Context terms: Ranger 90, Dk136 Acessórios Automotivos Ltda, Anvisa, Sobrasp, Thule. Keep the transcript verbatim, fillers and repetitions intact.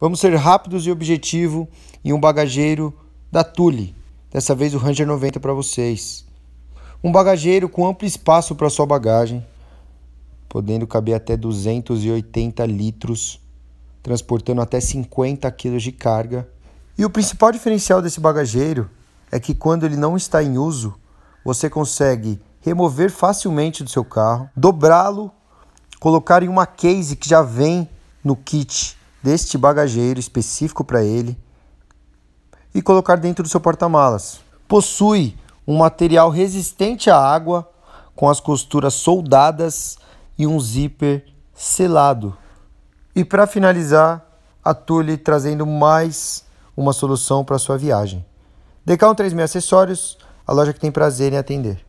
Vamos ser rápidos e objetivo em um bagageiro da Thule, dessa vez o Ranger noventa para vocês. Um bagageiro com amplo espaço para sua bagagem, podendo caber até duzentos e oitenta litros, transportando até cinquenta quilos de carga. E o principal diferencial desse bagageiro é que quando ele não está em uso, você consegue remover facilmente do seu carro, dobrá-lo, colocar em uma case que já vem no kit deste bagageiro específico para ele e colocar dentro do seu porta-malas. Possui um material resistente à água, com as costuras soldadas e um zíper selado. E para finalizar, a Thule trazendo mais uma solução para sua viagem. Decão três mil Acessórios, a loja que tem prazer em atender.